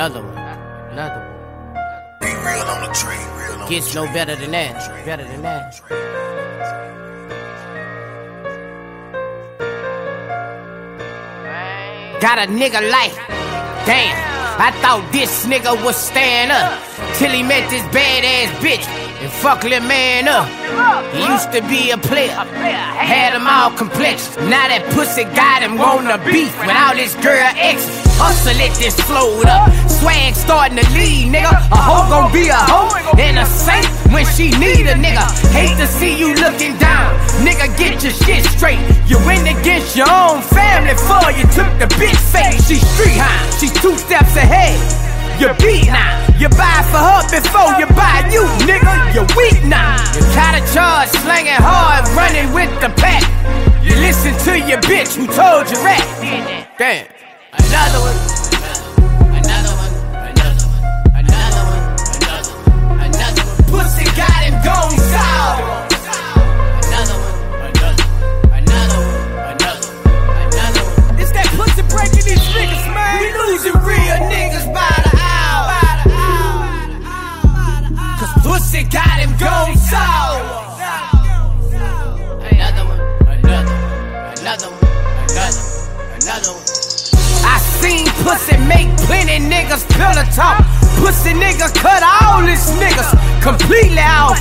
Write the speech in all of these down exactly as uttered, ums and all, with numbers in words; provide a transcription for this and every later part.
Another one. Another one. Be real on the train, real on Gets the no train. better than that. Better than that. Got a nigga life. Damn. I thought this nigga was stand up till he met this badass bitch and fuck little man up. He used to be a player, had him all complex. Now that pussy got him on the beef with all this girl exes. Hustle it, this flowed up. Swag starting to lead, nigga. A hoe gon' be a hoe and a saint when she need a nigga. Hate to see you looking down, nigga, get your shit straight. You went against your own family for you took the bitch face. She street high, she two steps ahead. You beat now, you buy for her before you buy you, nigga. You weak now, you gotta charge, slanging hard, running with the pack. You listen to your bitch who told you rap. Damn. Another one, another one, another one, another one, another one, another one. Pussy got him gone sour. Another one, another one, another one, another one, another one. It's that pussy breaking these niggas, man. We losing real niggas by the hour, by the hour, by the hour, by the hour. Cause pussy got him gone sour. Another one, another one, another one, another one, another one. I seen pussy make plenty niggas pillow talk. Pussy nigga cut all his niggas completely out.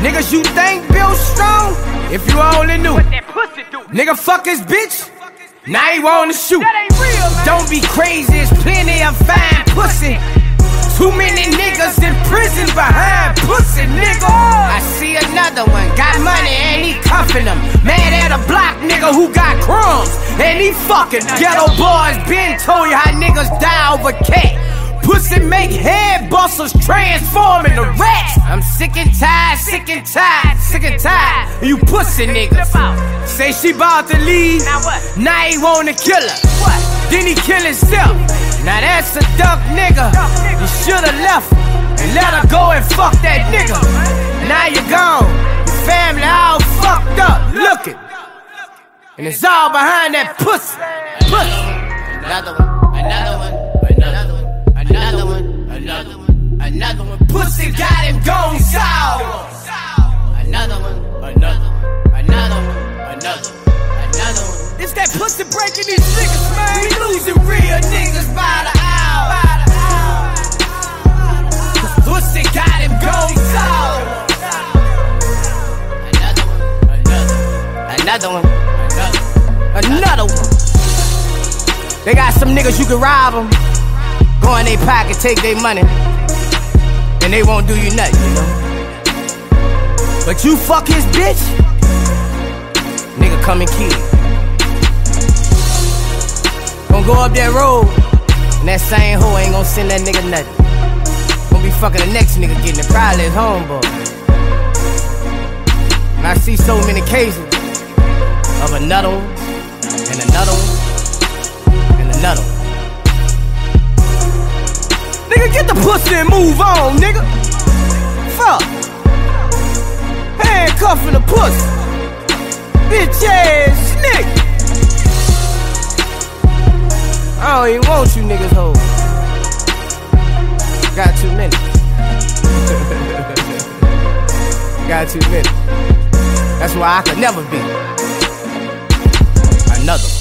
Niggas you think Bill Strong? If you only knew what that pussy do. Nigga fuck his bitch, now he wanna shoot. Don't be crazy, there's plenty of fine pussy. Too many niggas in prison behind pussy nigga. I see another one, got money and he cuffing them. Mad at a block nigga who got crumbs and he fucking. Ghetto boys been told you how niggas die over cat. Pussy make head bustles transform into rats. I'm sick and tired, sick and tired, sick and tired. You pussy niggas. Say she bout to leave, now he wanna kill her. Then he kill himself. Now that's a dumb nigga. You shoulda left her and let her go and fuck that nigga. Now you gone, your family all fucked up looking, and it's all behind that pussy. Pussy. Another one, another one, another one, another one, another one, another one. Pussy got him gone sour. Another one, another one, another one, another one, another one. It's that pussy breaking these niggas, man. We losing real niggas by the hour. By the hour. Cause pussy got him gone sour. Another one, another one, another one, another one. They got some niggas you can rob them, go in their pocket, take their money, and they won't do you nothing, you know. But you fuck his bitch, nigga come and kill you. Gonna go up that road, and that same hoe ain't gonna send that nigga nothing. Gonna be fucking the next nigga getting it, probably his homeboy. And I see so many cases of another one, and another one, and another one. Nigga, get the pussy and move on, nigga. Fuck. Handcuffing the pussy. Bitch ass nigga. I don't even want you niggas hoes. Got too many. Got too many. That's why I could never be another.